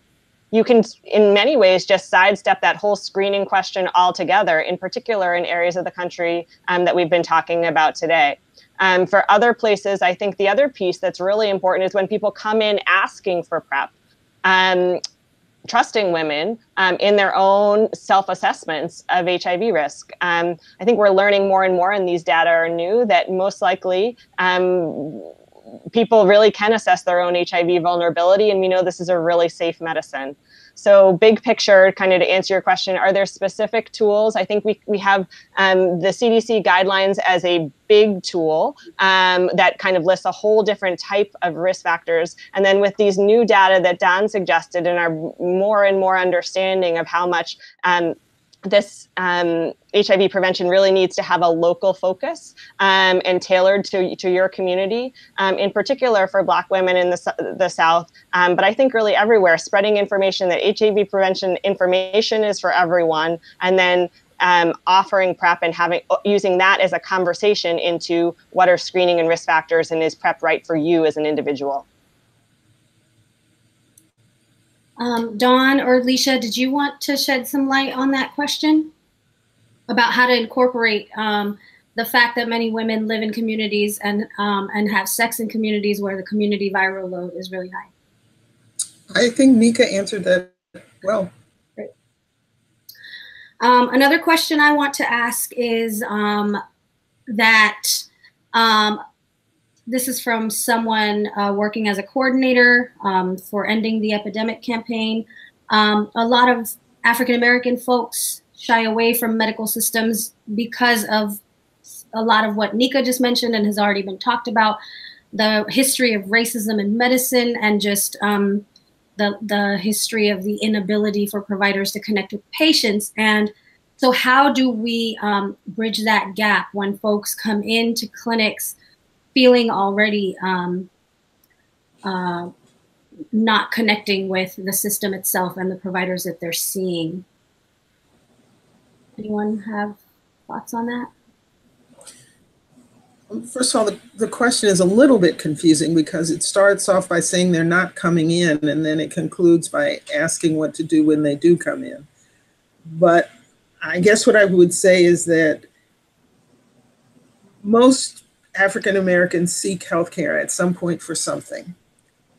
You can, in many ways, just sidestep that whole screening question altogether, in particular in areas of the country um, that we've been talking about today. Um, for other places, I think the other piece that's really important is when people come in asking for PrEP, um, trusting women um, in their own self-assessments of H I V risk. Um, I think we're learning more and more, and these data are new, that most likely um, people really can assess their own H I V vulnerability, and we know this is a really safe medicine. So big picture, kind of to answer your question, are there specific tools? I think we, we have um, the C D C guidelines as a big tool um, that kind of lists a whole different type of risk factors. And then with these new data that Dawn suggested and our more and more understanding of how much um, this um, H I V prevention really needs to have a local focus um, and tailored to, to your community, um, in particular for Black women in the, the South, um, but I think really everywhere, spreading information that H I V prevention information is for everyone, and then um, offering PrEP and having using that as a conversation into what are screening and risk factors, and is PrEP right for you as an individual. Um, Dawn or Leisha, did you want to shed some light on that question about how to incorporate um, the fact that many women live in communities and um, and have sex in communities where the community viral load is really high? I think Nika answered that well. Great. Um, another question I want to ask is um, that um, this is from someone uh, working as a coordinator um, for ending the epidemic campaign. Um, a lot of African-American folks shy away from medical systems because of a lot of what Nika just mentioned and has already been talked about, the history of racism in medicine and just um, the, the history of the inability for providers to connect with patients. And so how do we um, bridge that gap when folks come into clinics feeling already um, uh, not connecting with the system itself and the providers that they're seeing? Anyone have thoughts on that? First of all, the, the question is a little bit confusing because it starts off by saying they're not coming in, and then it concludes by asking what to do when they do come in. But I guess what I would say is that most African Americans seek healthcare at some point for something.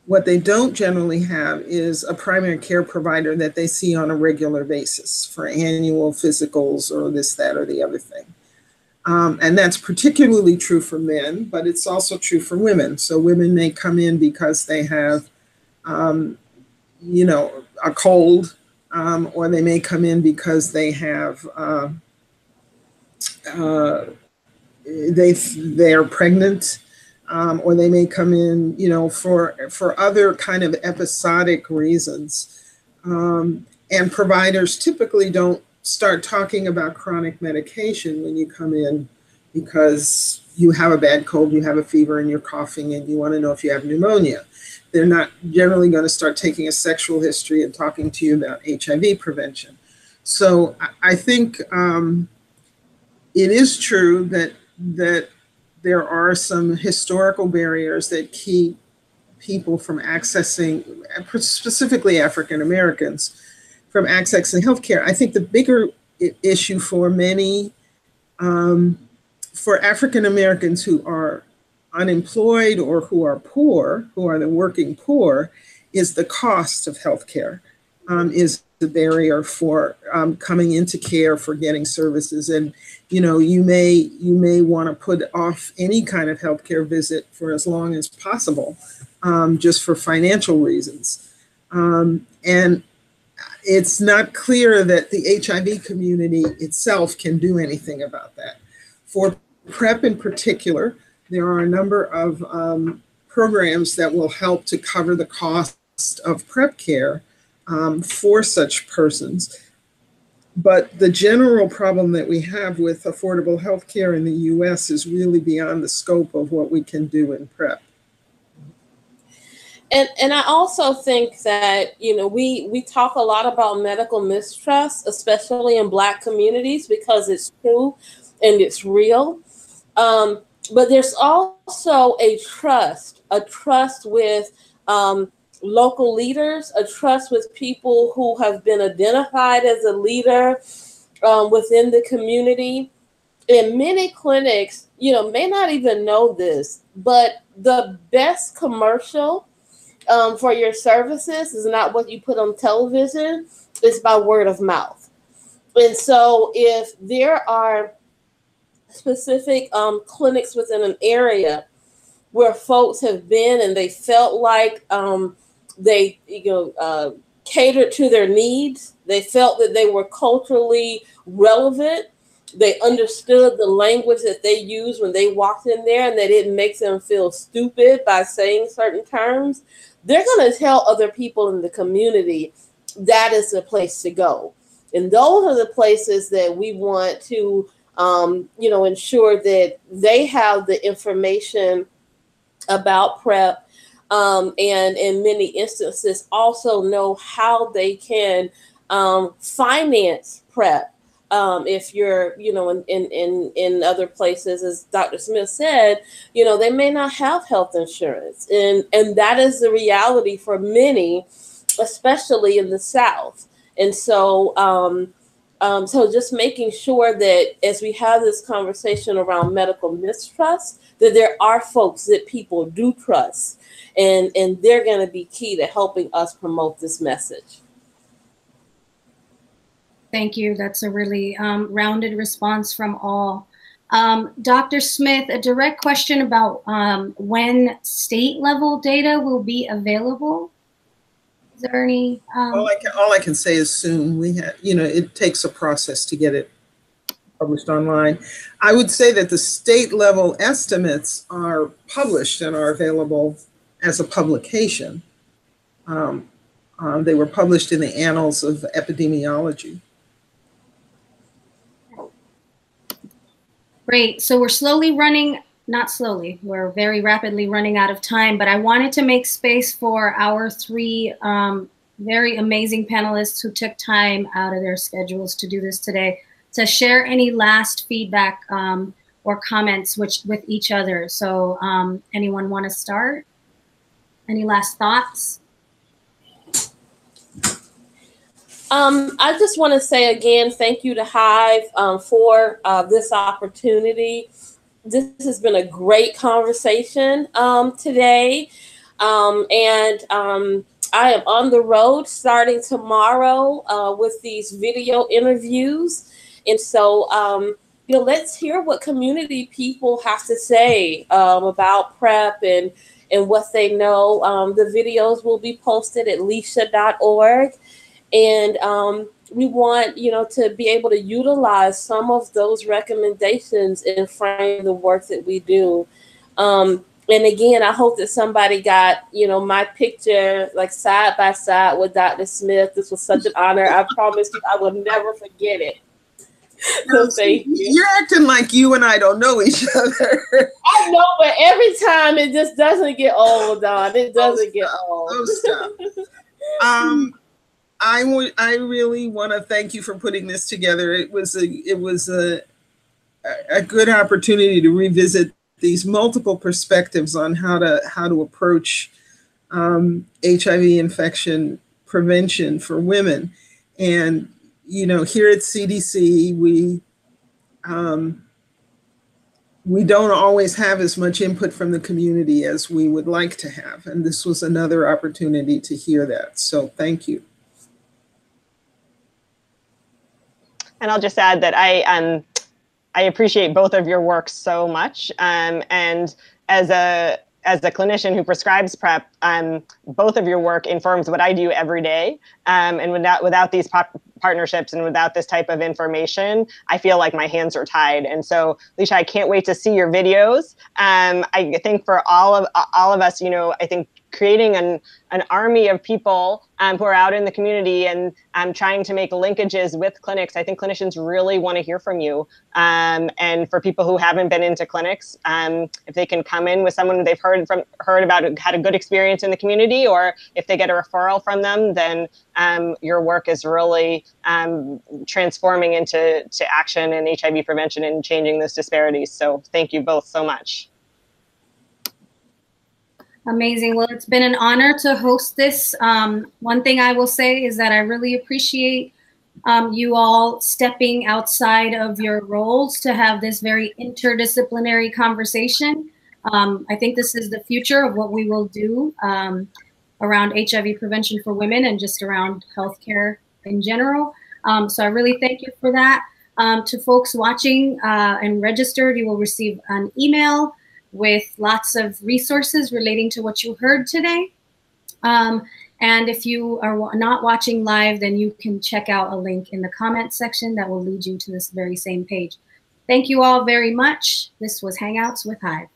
What they don't generally have is a primary care provider that they see on a regular basis for annual physicals or this, that, or the other thing. Um, and that's particularly true for men, but it's also true for women. So women may come in because they have, um, you know, a cold, um, or they may come in because they have uh, uh, They they're pregnant, um, or they may come in, you know, for for other kind of episodic reasons. Um, and providers typically don't start talking about chronic medication when you come in because you have a bad cold, you have a fever, and you're coughing, and you want to know if you have pneumonia. They're not generally going to start taking a sexual history and talking to you about H I V prevention. So I, I think um, it is true that. that there are some historical barriers that keep people from accessing, specifically African Americans, from accessing healthcare. I think the bigger issue for many, um, for African Americans who are unemployed or who are poor, who are the working poor, is the cost of healthcare um, is the barrier for um, coming into care, for getting services. And, you know, you may, you may want to put off any kind of healthcare visit for as long as possible, um, just for financial reasons. Um, and it's not clear that the H I V community itself can do anything about that. For PrEP in particular, there are a number of um, programs that will help to cover the cost of PrEP care um, for such persons. But the general problem that we have with affordable health care in the U S is really beyond the scope of what we can do in PrEP. And, and I also think that, you know, we, we talk a lot about medical mistrust, especially in Black communities, because it's true and it's real. Um, but there's also a trust, a trust with um, local leaders, a trust with people who have been identified as a leader um, within the community. And many clinics, you know, may not even know this, but the best commercial Um, for your services is not what you put on television, it's by word of mouth. And so if there are specific um, clinics within an area where folks have been and they felt like um, they you know, uh, catered to their needs, they felt that they were culturally relevant, they understood the language that they used when they walked in there and they didn't make them feel stupid by saying certain terms, they're going to tell other people in the community that is the place to go. And those are the places that we want to, um, you know, ensure that they have the information about PrEP um, and in many instances also know how they can um, finance PrEP. Um, if you're, you know, in, in, in, in other places, as Doctor Smith said, you know, they may not have health insurance. And, and that is the reality for many, especially in the South. And so, um, um, so just making sure that as we have this conversation around medical mistrust, that there are folks that people do trust, and, and they're going to be key to helping us promote this message. Thank you. That's a really um, rounded response from all. Um, Doctor Smith, a direct question about um, when state level data will be available. Is there any? Um, all, I can, all I can say is soon. We have, you know, it takes a process to get it published online. I would say that the state level estimates are published and are available as a publication. Um, um, they were published in the Annals of Epidemiology. Great. So we're slowly running, not slowly, we're very rapidly running out of time, but I wanted to make space for our three um, very amazing panelists who took time out of their schedules to do this today, to share any last feedback um, or comments which, with each other. So um, anyone want to start? Any last thoughts? Um, I just want to say again, thank you to Hive um, for uh, this opportunity. This has been a great conversation um, today. Um, and um, I am on the road starting tomorrow uh, with these video interviews. And so, um, you know, let's hear what community people have to say um, about PrEP and, and what they know. Um, the videos will be posted at leisha dot org. And um, we want, you know, to be able to utilize some of those recommendations in frame the work that we do. Um, and again, I hope that somebody got, you know, my picture like side by side with Doctor Smith. This was such an honor. I promise you, I will never forget it. So thank you. You're acting like you and I don't know each other. I know, but every time it just doesn't get old, Dawn. It doesn't oh, get old. Oh, stop. Um. I would. I really want to thank you for putting this together. It was a. It was a. A good opportunity to revisit these multiple perspectives on how to how to approach um, H I V infection prevention for women. And you know, here at C D C, we um, we don't always have as much input from the community as we would like to have, and this was another opportunity to hear that. So thank you. And I'll just add that I um, I appreciate both of your work so much. Um, and as a as a clinician who prescribes PrEP, um, both of your work informs what I do every day. Um, and without without these pop partnerships and without this type of information, I feel like my hands are tied. And so, Leisha, I can't wait to see your videos. Um, I think for all of all of us, you know, I think creating an, an army of people um, who are out in the community and um, trying to make linkages with clinics. I think clinicians really want to hear from you. Um, and for people who haven't been into clinics, um, if they can come in with someone they've heard from, heard about, had a good experience in the community, or if they get a referral from them, then um, your work is really um, transforming into to action in H I V prevention and changing those disparities. So thank you both so much. Amazing. Well, it's been an honor to host this. Um, one thing I will say is that I really appreciate um, you all stepping outside of your roles to have this very interdisciplinary conversation. Um, I think this is the future of what we will do um, around H I V prevention for women and just around healthcare in general. Um, so I really thank you for that. Um, to folks watching uh, and registered, you will receive an email with lots of resources relating to what you heard today. Um, and if you are not watching live, then you can check out a link in the comment section that will lead you to this very same page. Thank you all very much. This was Hangouts with HIVE.